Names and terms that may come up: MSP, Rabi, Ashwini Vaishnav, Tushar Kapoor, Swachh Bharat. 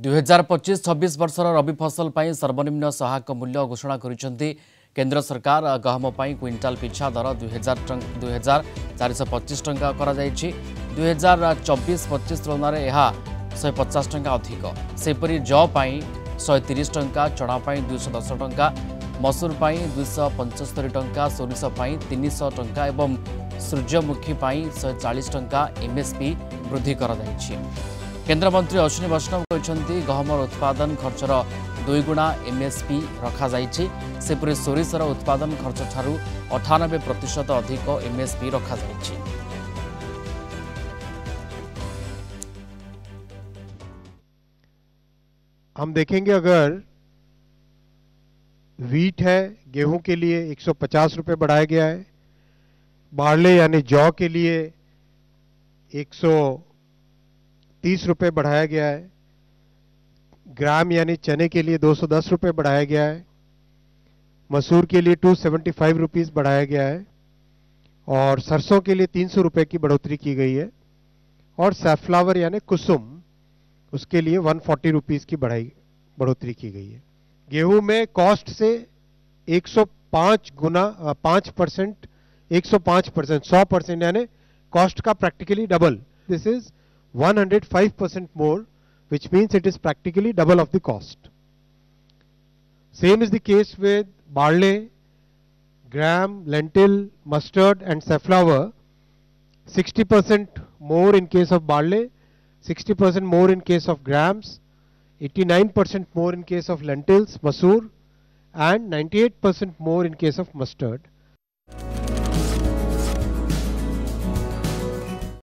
2025-26 वर्षर रबी फसल पर सर्वनिम्न सहायक मूल्य घोषणा करिसेंती केंद्र सरकार। गहम पर क्विंटाल पिछा दर 2425 टंका करा जायछि। 2024-25 तुलन में यह 150 टंका अधिक। सेपरि जौ पाई 130 टंका, चना पाई 210 टंका, मसूर पाई 275 टंका, सोरिष पाई 300 टंका एवं सूर्यमुखी पाई 140 टंका एमएसपी वृद्धि करा जायछि। केन्द्रमंत्री अश्विनी वैष्णव कहते गहमर उत्पादन खर्चर दुईगुणा एमएसपी रखा जायछि। सेपरि सोरिषर उत्पादन खर्च ठारू 98% अधिक एमएसपी रखा जायछि। हम देखेंगे अगर व्हीट है, गेहूं के लिए 150 रुपए बढ़ाया गया है। बार्ले यानी जौ के लिए 130 रुपये बढ़ाया गया है। ग्राम यानी चने के लिए 210 रुपये बढ़ाया गया है। मसूर के लिए 275 रुपीस बढ़ाया गया है और सरसों के लिए 300 रुपये की बढ़ोतरी की गई है और सैफ्लावर यानी कुसुम उसके लिए 140 रुपीस की बढ़ोतरी की गई है। गेहूं में कॉस्ट से 105% यानी कॉस्ट का practically double. This is 105% more, which means it is practically double of the cost. Same is the case with barley, gram, lentil, mustard and safflower. 60% more in case of barley, 60% more in case of grams, 89% more in case of lentils, masoor and 98% more in case of mustard.